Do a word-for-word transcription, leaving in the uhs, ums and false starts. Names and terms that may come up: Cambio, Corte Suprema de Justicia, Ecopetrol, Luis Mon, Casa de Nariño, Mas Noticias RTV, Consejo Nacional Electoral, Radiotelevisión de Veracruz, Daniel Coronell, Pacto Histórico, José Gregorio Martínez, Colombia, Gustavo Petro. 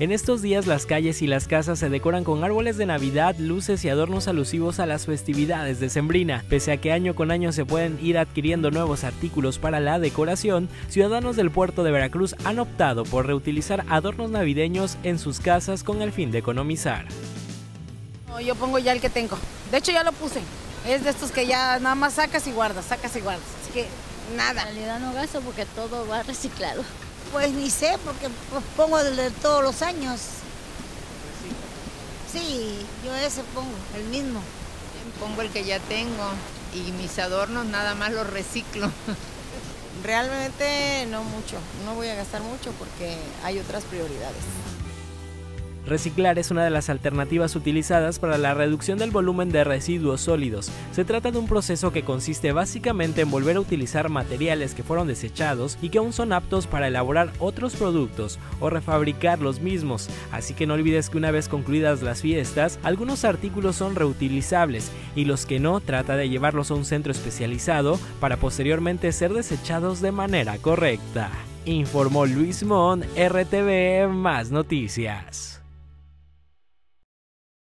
En estos días las calles y las casas se decoran con árboles de Navidad, luces y adornos alusivos a las festividades de Sembrina. Pese a que año con año se pueden ir adquiriendo nuevos artículos para la decoración, ciudadanos del puerto de Veracruz han optado por reutilizar adornos navideños en sus casas con el fin de economizar. No, yo pongo ya el que tengo, de hecho ya lo puse, es de estos que ya nada más sacas y guardas, sacas y guardas, así que nada. En realidad no gasto porque todo va reciclado. Pues ni sé, porque pongo de todos los años. Sí, yo ese pongo, el mismo. Pongo el que ya tengo y mis adornos nada más los reciclo. Realmente no mucho, no voy a gastar mucho porque hay otras prioridades. Reciclar es una de las alternativas utilizadas para la reducción del volumen de residuos sólidos. Se trata de un proceso que consiste básicamente en volver a utilizar materiales que fueron desechados y que aún son aptos para elaborar otros productos o refabricar los mismos. Así que no olvides que una vez concluidas las fiestas, algunos artículos son reutilizables y los que no, trata de llevarlos a un centro especializado para posteriormente ser desechados de manera correcta. Informó Luis Mon, R T V, más noticias.